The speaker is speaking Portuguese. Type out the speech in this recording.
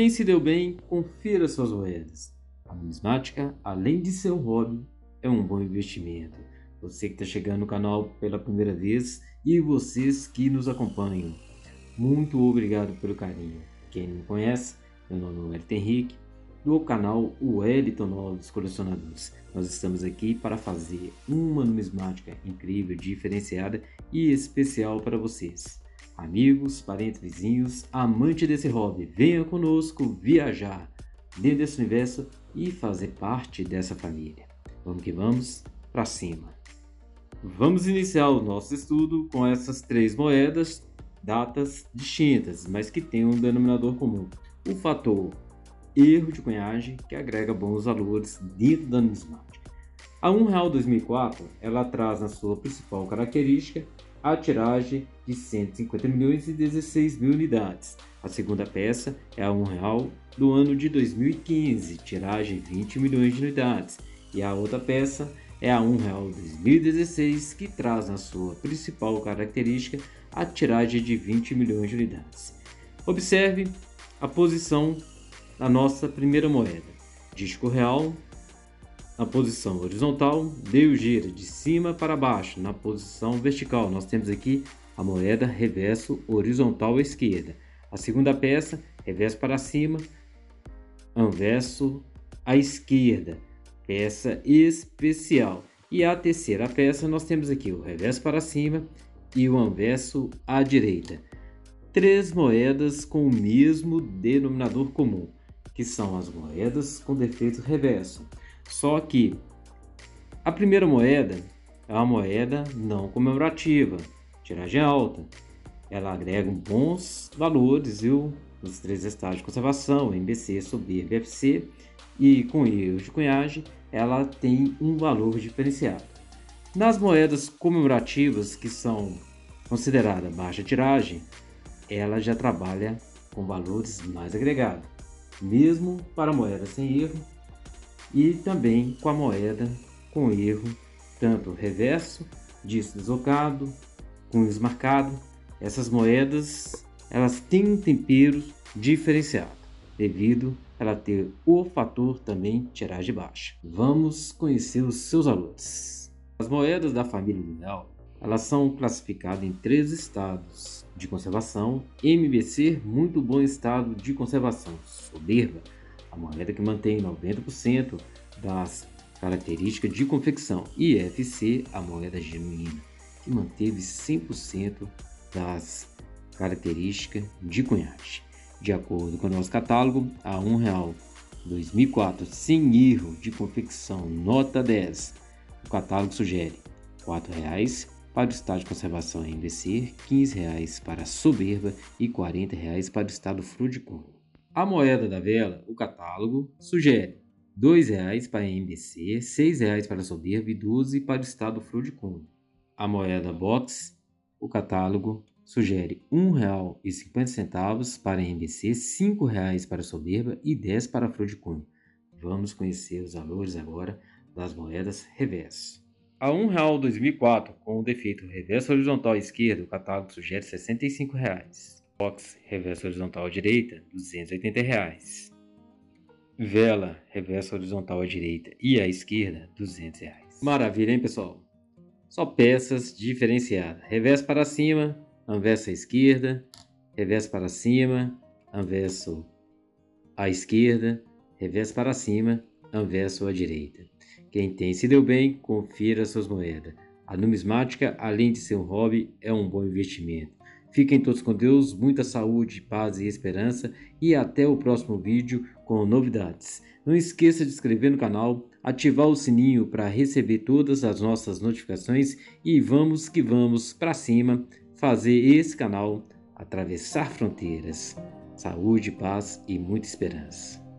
Quem se deu bem, confira suas moedas. A numismática, além de ser um hobby, é um bom investimento. Você que está chegando no canal pela primeira vez e vocês que nos acompanham, muito obrigado pelo carinho. Quem não me conhece, meu nome é Wellington Henrique, do canal Wellington Novos Colecionadores. Nós estamos aqui para fazer uma numismática incrível, diferenciada e especial para vocês. Amigos, parentes, vizinhos, amante desse hobby, venha conosco viajar dentro desse universo e fazer parte dessa família. Vamos que vamos, para cima! Vamos iniciar o nosso estudo com essas três moedas, datas distintas, mas que têm um denominador comum: o fator erro de cunhagem, que agrega bons valores dentro da numismática. A R$ 1,2004 ela traz na sua principal característica a tiragem de 150 milhões e 16 mil unidades. A segunda peça é a R$ 1,00 do ano de 2015, tiragem 20 milhões de unidades. E a outra peça é a R$ 1,00 2016, que traz na sua principal característica a tiragem de 20 milhões de unidades. Observe a posição da nossa primeira moeda. Disco real, na posição horizontal, deu gira de cima para baixo. Na posição vertical, nós temos aqui a moeda reverso horizontal à esquerda. A segunda peça, reverso para cima, anverso à esquerda, peça especial. E a terceira peça, nós temos aqui o reverso para cima e o anverso à direita. Três moedas com o mesmo denominador comum, que são as moedas com defeito reverso. Só que a primeira moeda é uma moeda não comemorativa, tiragem alta. Ela agrega bons valores, viu? Nos três estágios de conservação, MBC, SUBIR, BFC, e com erro de cunhagem, ela tem um valor diferenciado. Nas moedas comemorativas, que são consideradas baixa tiragem, ela já trabalha com valores mais agregados, mesmo para moeda sem erro e também com a moeda com erro, tanto reverso, disco deslocado, cunhos marcado. Essas moedas, elas têm um tempero diferenciado devido a ela ter o fator também tiragem baixa. Vamos conhecer os seus valores. As moedas da família Midal, elas são classificadas em três estados de conservação. MBC, muito bom estado de conservação. Soberba, a moeda que mantém 90% das características de confecção. E FC, a moeda genuína, que manteve 100% das características de cunhagem. De acordo com o nosso catálogo, a R$ 1,00 2004, sem erro de confecção, nota 10. O catálogo sugere R$ 4,00 para o estado de conservação MBC, R$ 15,00 para a soberba e R$ 40,00 para o estado fruticono. A moeda da vela, o catálogo sugere R$ 2,00 para a MBC, R$ 6,00 para a soberba e R$ 12,00 para o estado fruticono. A moeda box, o catálogo sugere R$ 1,50 para a MBC, R$ 5,00 para a soberba e R$ 10,00 para a fruticono. Vamos conhecer os valores agora das moedas reverso. A R$ 1,00 2004, com o defeito reverso horizontal à esquerda, o catálogo sugere R$ 65,00. Box reverso horizontal à direita, R$ 280,00. Vela reverso horizontal à direita e à esquerda, R$ 200,00. Maravilha, hein, pessoal? Só peças diferenciadas. Reverso para cima, anverso à esquerda, reverso para cima, anverso à esquerda, reverso para cima, anverso à direita. Quem tem se deu bem, confira suas moedas. A numismática, além de ser um hobby, é um bom investimento. Fiquem todos com Deus, muita saúde, paz e esperança, e até o próximo vídeo com novidades. Não esqueça de se inscrever no canal, ativar o sininho para receber todas as nossas notificações e vamos que vamos para cima fazer esse canal atravessar fronteiras. Saúde, paz e muita esperança.